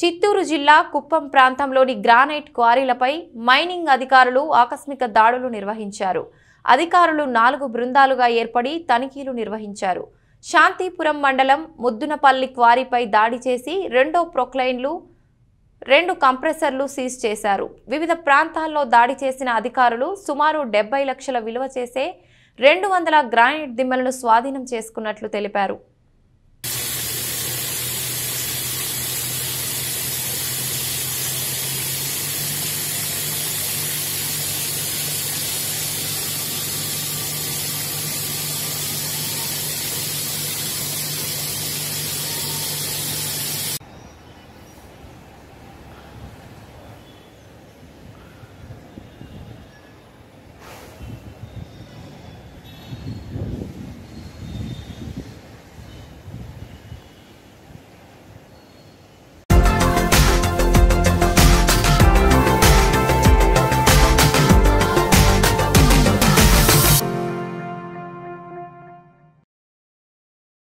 చిత్తూరు జిల్లా కుప్పం ప్రాంతంలోని granite క్వారీలపై mining అధికారులు ఆకస్మిక దాడులు నిర్వహించారు. అధికారులు 4 బృందాలుగా ఏర్పడి తనిఖీలు నిర్వహించారు. శాంతిపురం మండలం ముద్దునపల్లి క్వారీపై దాడి చేసి 2 ప్రొక్లైన్లు, 2 కంప్రెసర్లు సీజ్ చేశారు. వివిధ ప్రాంతాల్లో దాడి చేసిన అధికారులు సుమారు 70 లక్షల విలువ చేసే 200 గ్రానైట్ దిమ్మలను స్వాధీనం చేసుకున్నట్లు తెలిపారు.